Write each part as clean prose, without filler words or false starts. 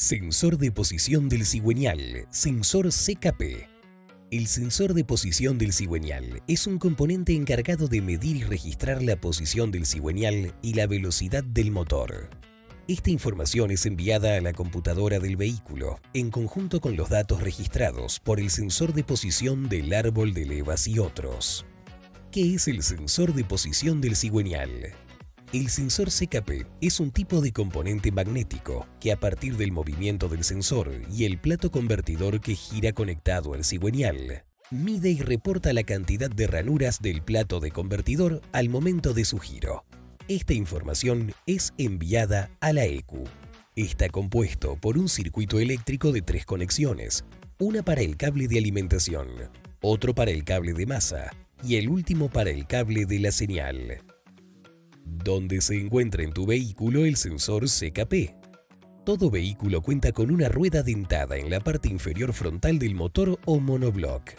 Sensor de posición del cigüeñal, sensor CKP. El sensor de posición del cigüeñal es un componente encargado de medir y registrar la posición del cigüeñal y la velocidad del motor. Esta información es enviada a la computadora del vehículo, en conjunto con los datos registrados por el sensor de posición del árbol de levas y otros. ¿Qué es el sensor de posición del cigüeñal? El sensor CKP es un tipo de componente magnético que a partir del movimiento del sensor y el plato convertidor que gira conectado al cigüeñal, mide y reporta la cantidad de ranuras del plato de convertidor al momento de su giro. Esta información es enviada a la ECU. Está compuesto por un circuito eléctrico de 3 conexiones, una para el cable de alimentación, otro para el cable de masa y el último para el cable de la señal. ¿Dónde se encuentra en tu vehículo el sensor CKP? Todo vehículo cuenta con una rueda dentada en la parte inferior frontal del motor o monobloc.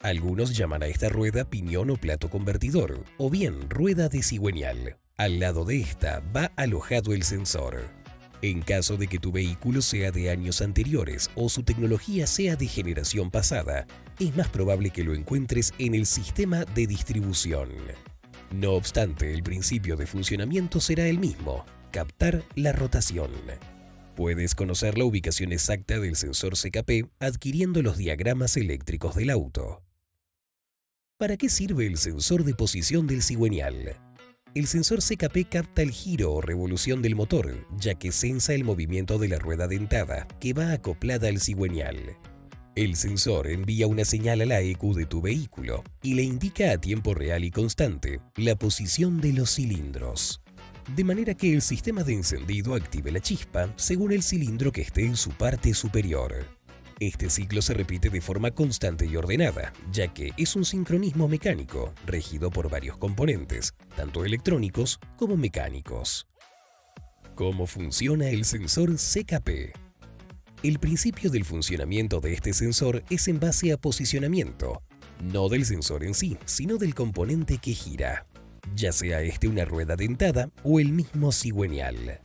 Algunos llaman a esta rueda piñón o plato convertidor, o bien rueda de cigüeñal. Al lado de esta va alojado el sensor. En caso de que tu vehículo sea de años anteriores o su tecnología sea de generación pasada, es más probable que lo encuentres en el sistema de distribución. No obstante, el principio de funcionamiento será el mismo, captar la rotación. Puedes conocer la ubicación exacta del sensor CKP adquiriendo los diagramas eléctricos del auto. ¿Para qué sirve el sensor de posición del cigüeñal? El sensor CKP capta el giro o revolución del motor, ya que sensa el movimiento de la rueda dentada que va acoplada al cigüeñal. El sensor envía una señal a la ECU de tu vehículo y le indica a tiempo real y constante la posición de los cilindros, de manera que el sistema de encendido active la chispa según el cilindro que esté en su parte superior. Este ciclo se repite de forma constante y ordenada, ya que es un sincronismo mecánico regido por varios componentes, tanto electrónicos como mecánicos. ¿Cómo funciona el sensor CKP? El principio del funcionamiento de este sensor es en base a posicionamiento, no del sensor en sí, sino del componente que gira, ya sea este una rueda dentada o el mismo cigüeñal.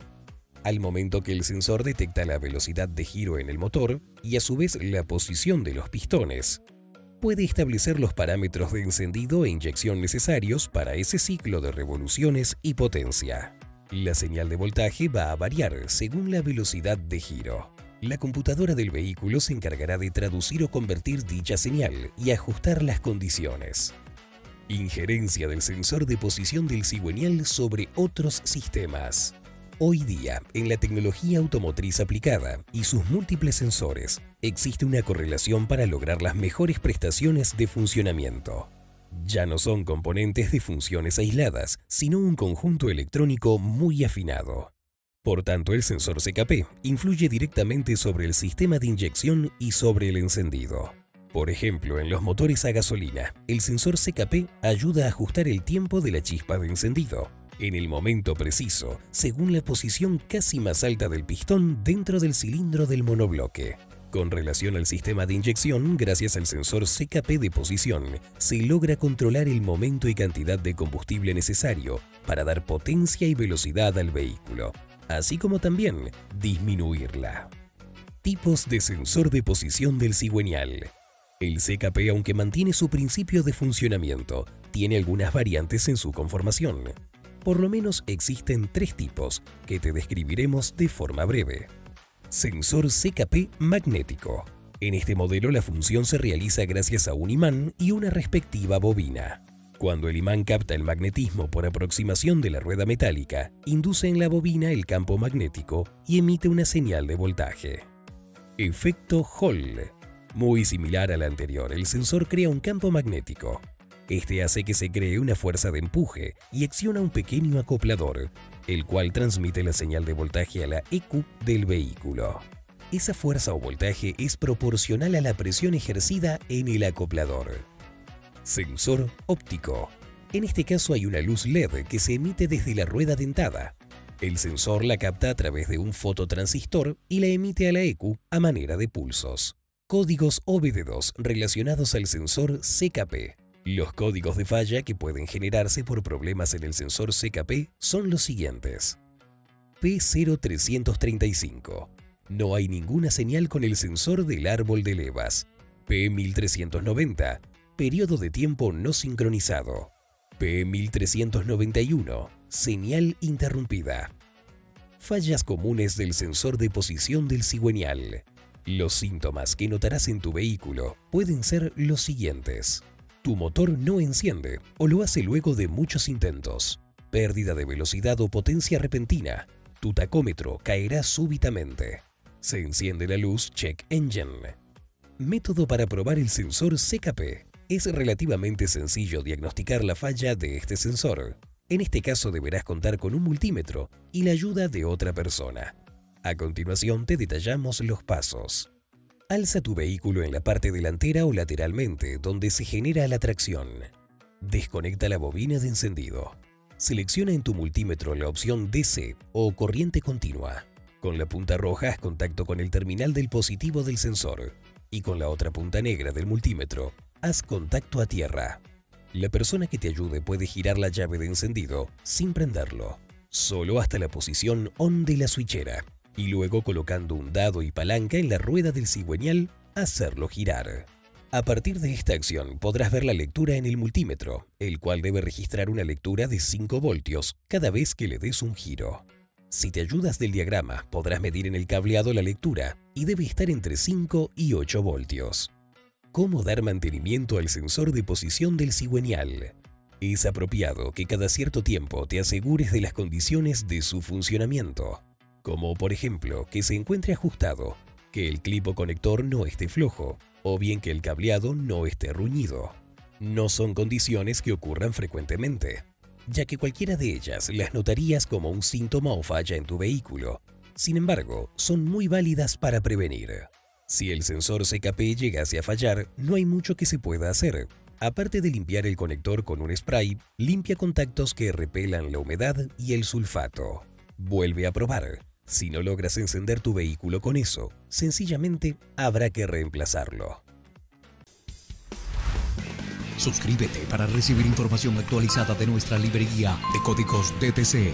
Al momento que el sensor detecta la velocidad de giro en el motor y a su vez la posición de los pistones, puede establecer los parámetros de encendido e inyección necesarios para ese ciclo de revoluciones y potencia. La señal de voltaje va a variar según la velocidad de giro. La computadora del vehículo se encargará de traducir o convertir dicha señal y ajustar las condiciones. Injerencia del sensor de posición del cigüeñal sobre otros sistemas. Hoy día, en la tecnología automotriz aplicada y sus múltiples sensores, existe una correlación para lograr las mejores prestaciones de funcionamiento. Ya no son componentes de funciones aisladas, sino un conjunto electrónico muy afinado. Por tanto, el sensor CKP influye directamente sobre el sistema de inyección y sobre el encendido. Por ejemplo, en los motores a gasolina, el sensor CKP ayuda a ajustar el tiempo de la chispa de encendido, en el momento preciso, según la posición casi más alta del pistón dentro del cilindro del monobloque. Con relación al sistema de inyección, gracias al sensor CKP de posición, se logra controlar el momento y cantidad de combustible necesario para dar potencia y velocidad al vehículo, así como también disminuirla. Tipos de sensor de posición del cigüeñal. El CKP, aunque mantiene su principio de funcionamiento, tiene algunas variantes en su conformación. Por lo menos existen 3 tipos que te describiremos de forma breve. Sensor CKP magnético. En este modelo la función se realiza gracias a un imán y una respectiva bobina. Cuando el imán capta el magnetismo por aproximación de la rueda metálica, induce en la bobina el campo magnético y emite una señal de voltaje. Efecto Hall. Muy similar al anterior, el sensor crea un campo magnético. Este hace que se cree una fuerza de empuje y acciona un pequeño acoplador, el cual transmite la señal de voltaje a la ECU del vehículo. Esa fuerza o voltaje es proporcional a la presión ejercida en el acoplador. Sensor óptico. En este caso hay una luz LED que se emite desde la rueda dentada. El sensor la capta a través de un fototransistor y la emite a la ECU a manera de pulsos. Códigos OBD2 relacionados al sensor CKP. Los códigos de falla que pueden generarse por problemas en el sensor CKP son los siguientes. P0335. no hay ninguna señal con el sensor del árbol de levas. P1390, periodo de tiempo no sincronizado. P1391, señal interrumpida. Fallas comunes del sensor de posición del cigüeñal. Los síntomas que notarás en tu vehículo pueden ser los siguientes. Tu motor no enciende o lo hace luego de muchos intentos. Pérdida de velocidad o potencia repentina. Tu tacómetro caerá súbitamente. Se enciende la luz Check Engine. Método para probar el sensor CKP. Es relativamente sencillo diagnosticar la falla de este sensor. En este caso deberás contar con un multímetro y la ayuda de otra persona. A continuación te detallamos los pasos. Alza tu vehículo en la parte delantera o lateralmente donde se genera la tracción. Desconecta la bobina de encendido. Selecciona en tu multímetro la opción DC o corriente continua. Con la punta roja haz contacto con el terminal del positivo del sensor y con la otra punta negra del multímetro haz contacto a tierra. La persona que te ayude puede girar la llave de encendido sin prenderlo, solo hasta la posición ON de la switchera, y luego colocando un dado y palanca en la rueda del cigüeñal, hacerlo girar. A partir de esta acción podrás ver la lectura en el multímetro, el cual debe registrar una lectura de 5 voltios cada vez que le des un giro. Si te ayudas del diagrama, podrás medir en el cableado la lectura y debe estar entre 5 y 8 voltios. ¿Cómo dar mantenimiento al sensor de posición del cigüeñal? Es apropiado que cada cierto tiempo te asegures de las condiciones de su funcionamiento, como por ejemplo que se encuentre ajustado, que el clip o conector no esté flojo, o bien que el cableado no esté ruñido. No son condiciones que ocurran frecuentemente, ya que cualquiera de ellas las notarías como un síntoma o falla en tu vehículo. Sin embargo, son muy válidas para prevenir. Si el sensor CKP llegase a fallar, no hay mucho que se pueda hacer. Aparte de limpiar el conector con un spray, limpia contactos que repelan la humedad y el sulfato. Vuelve a probar. Si no logras encender tu vehículo con eso, sencillamente habrá que reemplazarlo. Suscríbete para recibir información actualizada de nuestra librería de códigos DTC.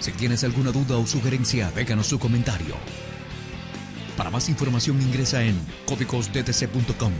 Si tienes alguna duda o sugerencia, déjanos su comentario. Para más información ingresa en códigosdtc.com.